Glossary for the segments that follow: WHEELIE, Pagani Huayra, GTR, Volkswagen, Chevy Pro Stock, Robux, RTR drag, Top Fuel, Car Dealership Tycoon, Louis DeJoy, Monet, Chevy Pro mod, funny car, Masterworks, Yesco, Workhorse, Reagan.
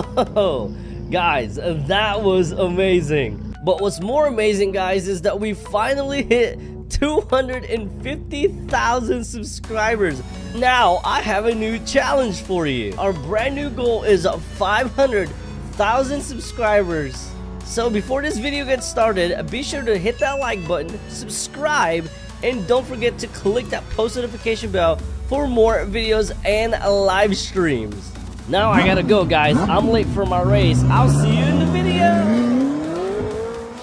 Whoa, guys, that was amazing. But what's more amazing, guys, is that we finally hit 250,000 subscribers. Now I have a new challenge for you. Our brand new goal is 500,000 subscribers. So before this video gets started, be sure to hit that like button, subscribe, and don't forget to click that post notification bell for more videos and live streams. Now I gotta go, guys. I'm late for my race. I'll see you in the video.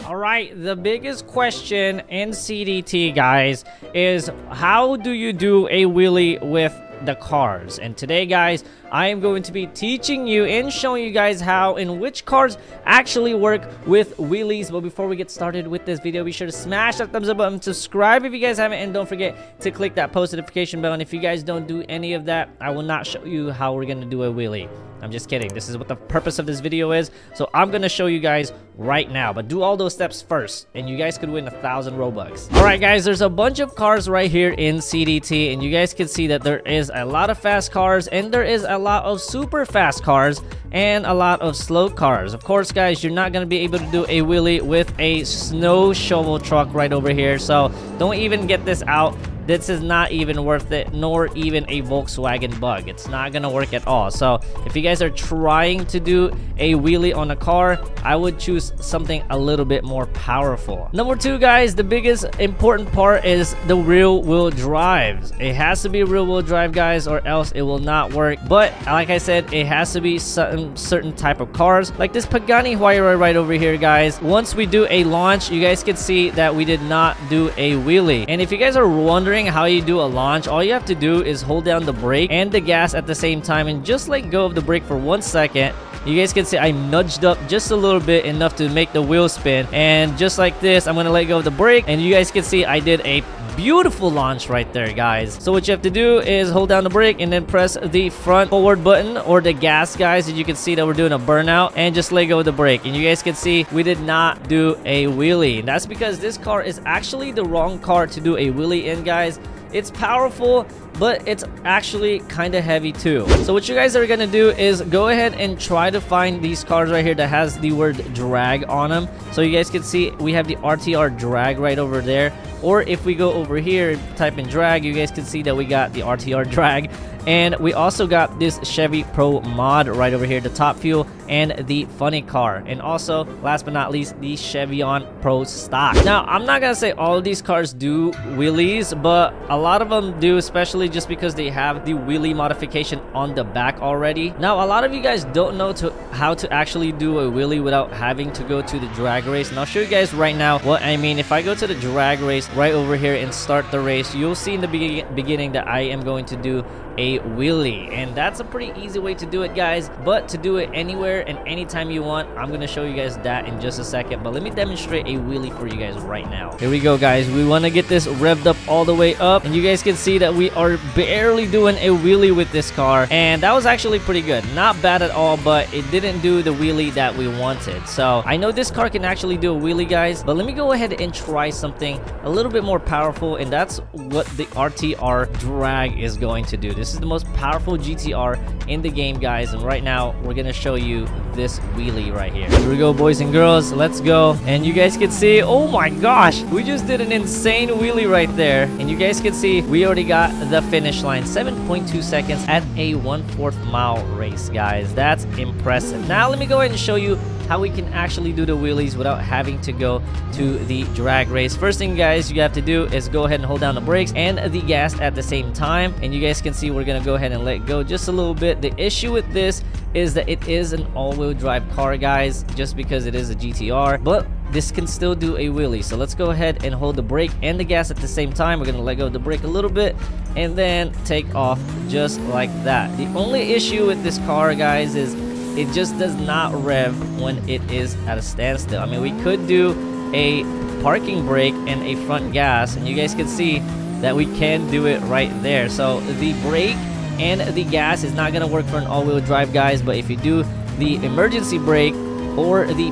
All right, the biggest question in CDT, guys, is how do you do a wheelie with the cars? And today, guys, I am going to be teaching you and showing you guys how and which cars actually work with wheelies. But before we get started with this video, be sure to smash that thumbs up button, subscribe if you guys haven't, and don't forget to click that post notification bell. And if you guys don't do any of that, I will not show you how we're gonna do a wheelie. I'm just kidding. This is what the purpose of this video is. So I'm gonna show you guys right now, but do all those steps first, and you guys could win 1,000 Robux. All right, guys, there's a bunch of cars right here in CDT, and you guys can see that there is a lot of fast cars, and there is a lot of super fast cars, and a lot of slow cars. Of course, guys, you're not gonna be able to do a wheelie with a snow shovel truck right over here, so don't even get this out. This is not even worth it, nor even a Volkswagen Bug. It's not gonna work at all. So if you guys are trying to do a wheelie on a car, I would choose something a little bit more powerful. Number two, guys, the biggest important part is the rear wheel drives. It has to be rear wheel drive, guys, or else it will not work. But like I said, it has to be certain type of cars, like this Pagani Huayra right over here, guys. Once we do a launch, you guys can see that we did not do a wheelie. And if you guys are wondering how you do a launch, all you have to do is hold down the brake and the gas at the same time and just let go of the brake for 1 second. You guys can see I nudged up just a little bit, enough to make the wheel spin, and just like this, I'm gonna let go of the brake, and you guys can see I did a beautiful launch right there, guys. So what you have to do is hold down the brake and then press the front forward button or the gas, guys, and you can see that we're doing a burnout, and just let go of the brake, and you guys can see we did not do a wheelie. That's because this car is actually the wrong car to do a wheelie in, guys. It's powerful, but it's actually kind of heavy too. So what you guys are gonna do is go ahead and try to find these cars right here that has the word drag on them. So you guys can see we have the RTR drag right over there, or if we go over here, type in drag, you guys can see that we got the RTR drag, and we also got this Chevy Pro Mod right over here, the Top Fuel, and the Funny Car, and also last but not least, the Chevy Pro Stock. Now I'm not gonna say all of these cars do wheelies, but a lot of them do, especially just because they have the wheelie modification on the back already. Now a lot of you guys don't know how to actually do a wheelie without having to go to the drag race, and I'll show you guys right now what I mean. If I go to the drag race right over here and start the race, you'll see in the beginning that I am going to do a wheelie, and that's a pretty easy way to do it, guys. But to do it anywhere and anytime you want, I'm gonna show you guys that in just a second, but let me demonstrate a wheelie for you guys right now. Here we go, guys. We want to get this revved up all the way up, and you guys can see that we are barely doing a wheelie with this car, and that was actually pretty good. Not bad at all, but it didn't do the wheelie that we wanted. So I know this car can actually do a wheelie, guys, but let me go ahead and try something a little bit more powerful, and that's what the RTR drag is going to do. This is the most powerful GTR in the game, guys, and right now we're gonna show you this wheelie right here. Here we go, boys and girls, let's go. And you guys can see, oh my gosh, we just did an insane wheelie right there, and you guys can see we already got the finish line, 7.2 seconds at a 1/4 mile race, guys. That's impressive. Now let me go ahead and show you how we can actually do the wheelies without having to go to the drag race. First thing, guys, you have to do is go ahead and hold down the brakes and the gas at the same time, and you guys can see we're gonna go ahead and let go just a little bit. The issue with this is that it is an all-wheel drive car, guys, just because it is a GTR, but this can still do a wheelie. So let's go ahead and hold the brake and the gas at the same time. We're gonna let go of the brake a little bit and then take off just like that. The only issue with this car, guys, is it just does not rev when it is at a standstill. I mean, we could do a parking brake and a front gas, and you guys can see that we can do it right there. So the brake and the gas is not gonna work for an all-wheel drive, guys, but if you do the emergency brake or the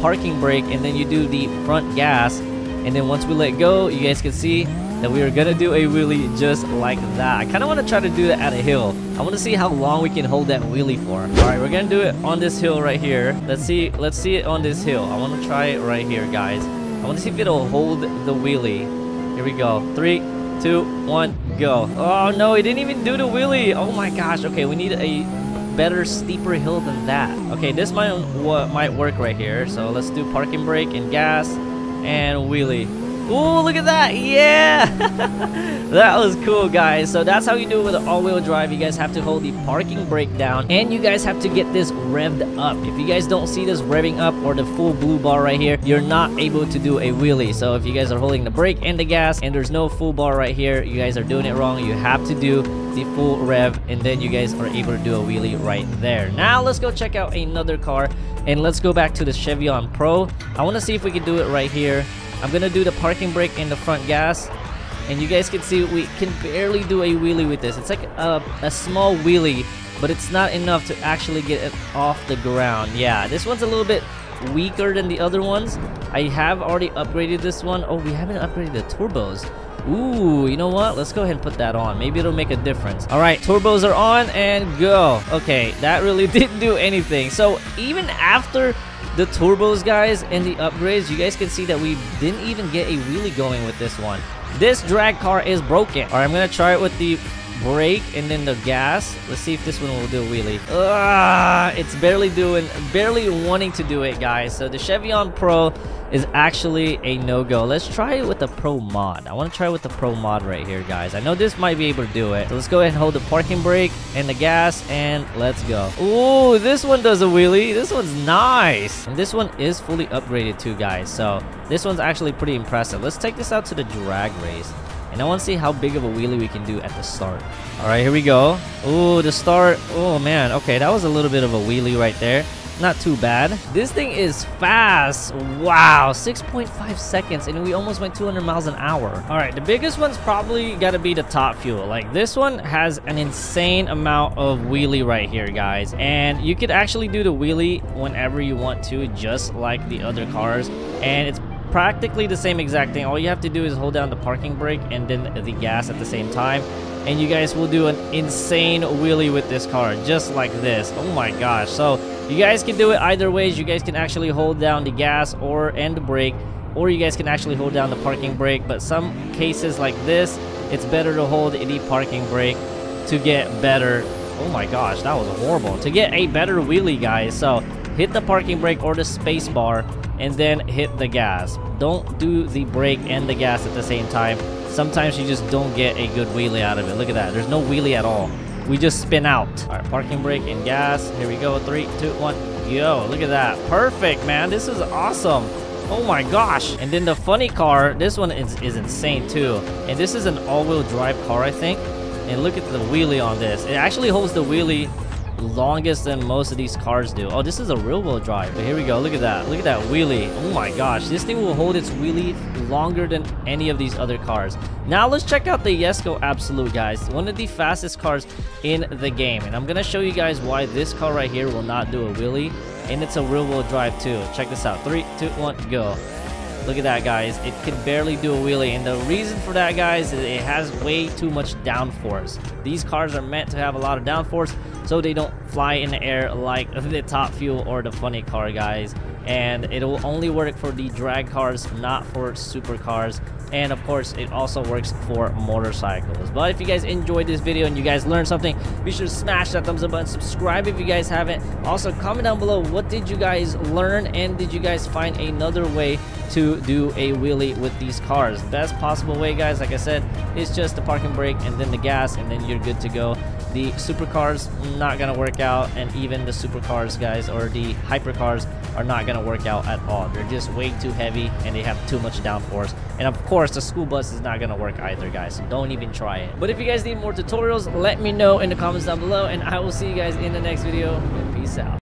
parking brake and then you do the front gas, and then once we let go, you guys can see that we are gonna do a wheelie just like that. I kind of want to try to do that at a hill. I want to see how long we can hold that wheelie for. All right, we're gonna do it on this hill right here. Let's see it on this hill. I want to try it right here, guys. I want to see if it'll hold the wheelie. Here we go. 3, 2, 1, go. Oh no, it didn't even do the wheelie. Oh my gosh. Okay, we need a better, steeper hill than that. Okay, this might work right here. So let's do parking brake and gas and wheelie. Ooh, look at that. Yeah. That was cool, guys. So that's how you do it with an all-wheel drive. You guys have to hold the parking brake down, and you guys have to get this revved up. If you guys don't see this revving up or the full blue bar right here, you're not able to do a wheelie. So if you guys are holding the brake and the gas and there's no full bar right here, you guys are doing it wrong. You have to do the full rev, and then you guys are able to do a wheelie right there. Now let's go check out another car, and let's go back to the Chevion Pro. I want to see if we can do it right here. I'm gonna do the parking brake and the front gas, and you guys can see we can barely do a wheelie with this. It's like a small wheelie, but it's not enough to actually get it off the ground. Yeah, this one's a little bit weaker than the other ones. I have already upgraded this one. Oh, we haven't upgraded the turbos. Ooh, you know what? Let's go ahead and put that on. Maybe it'll make a difference. All right, turbos are on and go. Okay, that really didn't do anything. So even after the turbos, guys, and the upgrades, you guys can see that we didn't even get a wheelie going with this one. This drag car is broken. All right, I'm gonna try it with the brake and then the gas. Let's see if this one will do a wheelie. It's barely wanting to do it, guys. So the Chevion Pro is actually a no-go. Let's try it with the Pro mod. I want to try it with the Pro mod right here, guys. I know this might be able to do it. So let's go ahead and hold the parking brake and the gas, and let's go. Ooh, this one does a wheelie. This one's nice. And this one is fully upgraded too, guys. So this one's actually pretty impressive. Let's take this out to the drag race. And I want to see how big of a wheelie we can do at the start. All right, here we go. Ooh, the start. Oh, man. Okay, that was a little bit of a wheelie right there. Not too bad. This thing is fast. Wow, 6.5 seconds, and we almost went 200 miles an hour. All right, the biggest one's probably got to be the Top Fuel. Like, this one has an insane amount of wheelie right here, guys. And you could actually do the wheelie whenever you want to, just like the other cars. And it's practically the same exact thing. All you have to do is hold down the parking brake and then the gas at the same time, and you guys will do an insane wheelie with this car, just like this. Oh my gosh. So you guys can do it either ways. You guys can actually hold down the gas or and the brake, or you guys can actually hold down the parking brake. But some cases like this, it's better to hold the parking brake to get better. Oh my gosh, that was horrible. To get a better wheelie, guys. So hit the parking brake or the space bar, and then hit the gas. Don't do the brake and the gas at the same time. Sometimes you just don't get a good wheelie out of it. Look at that. There's no wheelie at all. We just spin out. All right, parking brake and gas. Here we go. 3, 2, 1. Yo, look at that. Perfect, man. This is awesome. Oh my gosh. And then the funny car. This one is insane too. And this is an all-wheel drive car, I think. And look at the wheelie on this. It actually holds the wheelie longest than most of these cars do. Oh, this is a real wheel drive, but here we go. Look at that. Look at that wheelie. Oh my gosh, this thing will hold its wheelie longer than any of these other cars. Now let's check out the Yesco Absolute, guys. One of the fastest cars in the game, and I'm gonna show you guys why this car right here will not do a wheelie, and it's a real wheel drive too. Check this out. 3, 2, 1, go. Look at that, guys. It can barely do a wheelie, and the reason for that, guys, is it has way too much downforce. These cars are meant to have a lot of downforce, so they don't fly in the air like the Top Fuel or the funny car, guys. And it'll only work for the drag cars, not for supercars. And of course, it also works for motorcycles. But if you guys enjoyed this video and you guys learned something, be sure to smash that thumbs up button, subscribe if you guys haven't. Also, comment down below, what did you guys learn, and did you guys find another way to do a wheelie with these cars? Best possible way, guys, like I said, is just the parking brake and then the gas, and then you're good to go. The supercars, not gonna work out, and even the supercars, guys, or the hypercars are not gonna work out at all. They're just way too heavy, and they have too much downforce. And of course, the school bus is not gonna work either, guys, so don't even try it. But if you guys need more tutorials, let me know in the comments down below, and I will see you guys in the next video. Peace out.